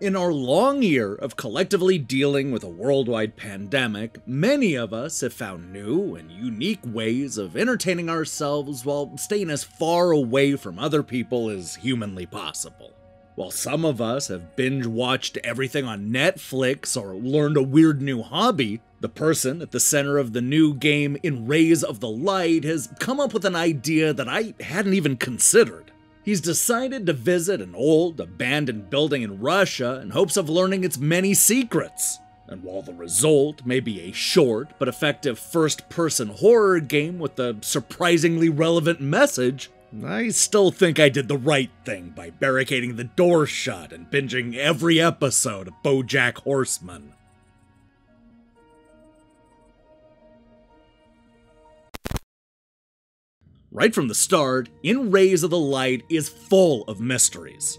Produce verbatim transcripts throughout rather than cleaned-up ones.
In our long year of collectively dealing with a worldwide pandemic, many of us have found new and unique ways of entertaining ourselves while staying as far away from other people as humanly possible. While some of us have binge-watched everything on Netflix or learned a weird new hobby, the person at the center of the new game In Rays of the Light has come up with an idea that I hadn't even considered. He's decided to visit an old, abandoned building in Russia in hopes of learning its many secrets. And while the result may be a short but effective first-person horror game with a surprisingly relevant message, I still think I did the right thing by barricading the door shut and binging every episode of BoJack Horseman. Right from the start, In Rays of the Light is full of mysteries.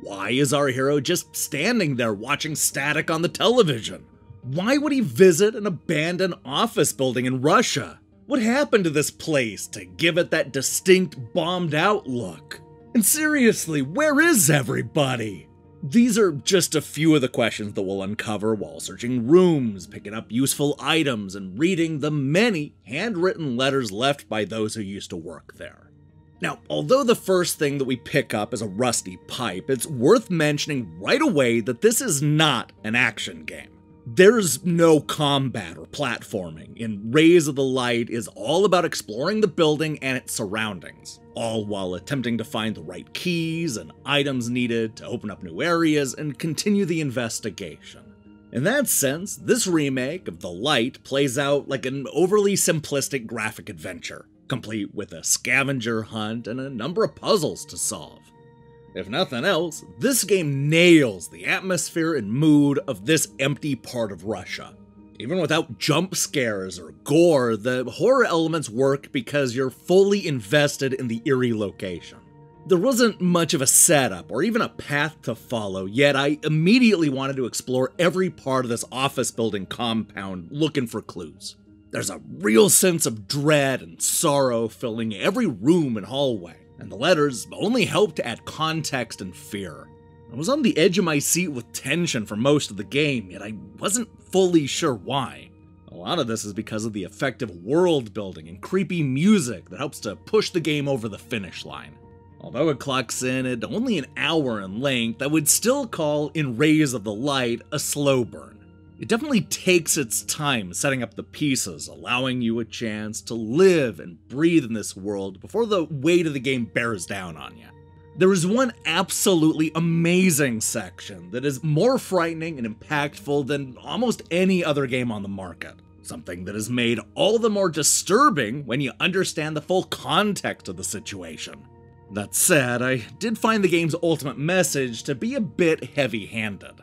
Why is our hero just standing there watching static on the television? Why would he visit an abandoned office building in Russia? What happened to this place to give it that distinct bombed-out look? And seriously, where is everybody? These are just a few of the questions that we'll uncover while searching rooms, picking up useful items, and reading the many handwritten letters left by those who used to work there. Now, although the first thing that we pick up is a rusty pipe, it's worth mentioning right away that this is not an action game. There's no combat or platforming, and Rays of the Light is all about exploring the building and its surroundings, all while attempting to find the right keys and items needed to open up new areas and continue the investigation. In that sense, this remake of The Light plays out like an overly simplistic graphic adventure, complete with a scavenger hunt and a number of puzzles to solve. If nothing else, this game nails the atmosphere and mood of this empty part of Russia. Even without jump scares or gore, the horror elements work because you're fully invested in the eerie location. There wasn't much of a setup or even a path to follow, yet I immediately wanted to explore every part of this office building compound looking for clues. There's a real sense of dread and sorrow filling every room and hallway, and the letters only helped to add context and fear. I was on the edge of my seat with tension for most of the game, yet I wasn't fully sure why. A lot of this is because of the effective world building and creepy music that helps to push the game over the finish line. Although it clocks in at only an hour in length, I would still call In Rays of the Light a slow burn. It definitely takes its time setting up the pieces, allowing you a chance to live and breathe in this world before the weight of the game bears down on you. There is one absolutely amazing section that is more frightening and impactful than almost any other game on the market, something that is made all the more disturbing when you understand the full context of the situation. That said, I did find the game's ultimate message to be a bit heavy-handed.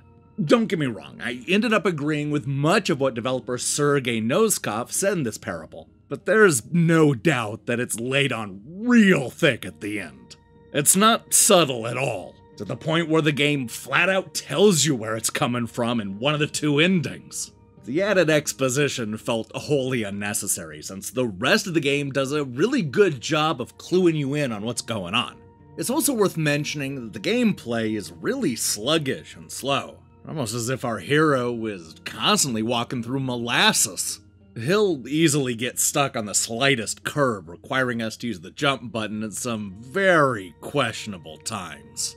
Don't get me wrong, I ended up agreeing with much of what developer Sergey Noskov said in this parable, but there's no doubt that it's laid on real thick at the end. It's not subtle at all, to the point where the game flat out tells you where it's coming from in one of the two endings. The added exposition felt wholly unnecessary, since the rest of the game does a really good job of cluing you in on what's going on. It's also worth mentioning that the gameplay is really sluggish and slow. Almost as if our hero is constantly walking through molasses. He'll easily get stuck on the slightest curb, requiring us to use the jump button at some very questionable times.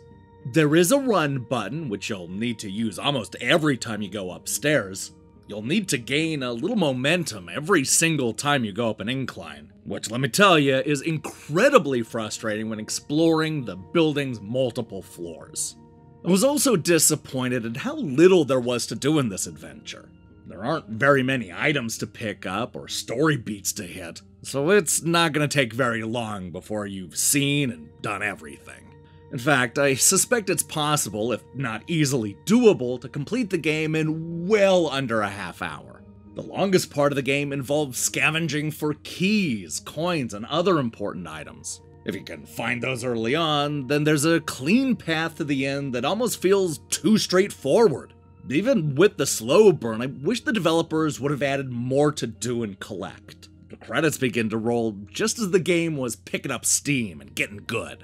There is a run button, which you'll need to use almost every time you go upstairs. You'll need to gain a little momentum every single time you go up an incline, which, let me tell you, is incredibly frustrating when exploring the building's multiple floors. I was also disappointed at how little there was to do in this adventure. There aren't very many items to pick up or story beats to hit, so it's not going to take very long before you've seen and done everything. In fact, I suspect it's possible, if not easily doable, to complete the game in well under a half hour. The longest part of the game involves scavenging for keys, coins, and other important items. If you can find those early on, then there's a clean path to the end that almost feels too straightforward. Even with the slow burn, I wish the developers would have added more to do and collect. The credits begin to roll just as the game was picking up steam and getting good.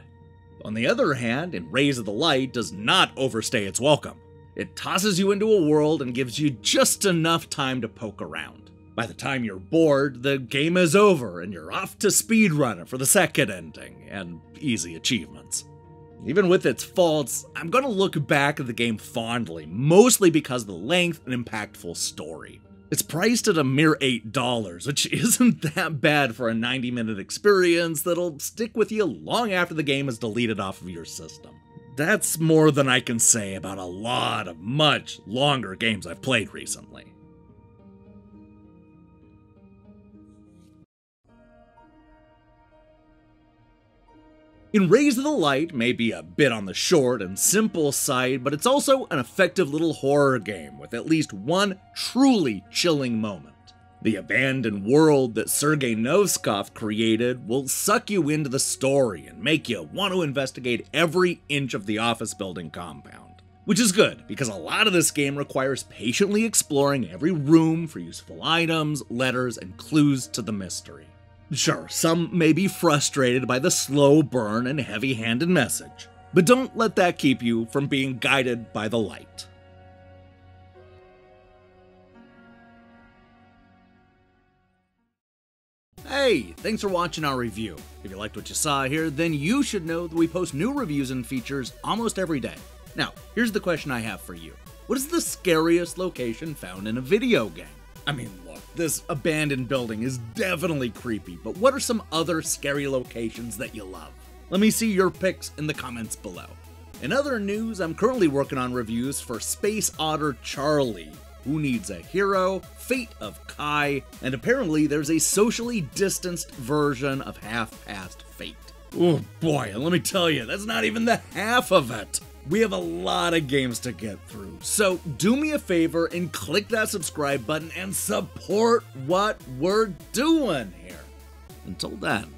On the other hand, In Rays of the Light does not overstay its welcome. It tosses you into a world and gives you just enough time to poke around. By the time you're bored, the game is over and you're off to speedrun it for the second ending and easy achievements. Even with its faults, I'm going to look back at the game fondly, mostly because of the length and impactful story. It's priced at a mere eight dollars, which isn't that bad for a ninety minute experience that'll stick with you long after the game is deleted off of your system. That's more than I can say about a lot of much longer games I've played recently. In Rays of the Light may be a bit on the short and simple side, but it's also an effective little horror game with at least one truly chilling moment. The abandoned world that Sergey Noskov created will suck you into the story and make you want to investigate every inch of the office building compound. Which is good, because a lot of this game requires patiently exploring every room for useful items, letters, and clues to the mystery. Sure, some may be frustrated by the slow burn and heavy-handed message, but don't let that keep you from being guided by the light. Hey, thanks for watching our review. If you liked what you saw here, then you should know that we post new reviews and features almost every day. Now, here's the question I have for you. What is the scariest location found in a video game? I mean, look, this abandoned building is definitely creepy, but what are some other scary locations that you love? Let me see your picks in the comments below. In other news, I'm currently working on reviews for Space Otter Charlie, Who Needs a Hero, Fate of Kai, and apparently there's a socially distanced version of Half-Past Fate. Oh boy, and let me tell you, that's not even the half of it! We have a lot of games to get through, so do me a favor and click that subscribe button and support what we're doing here. Until then.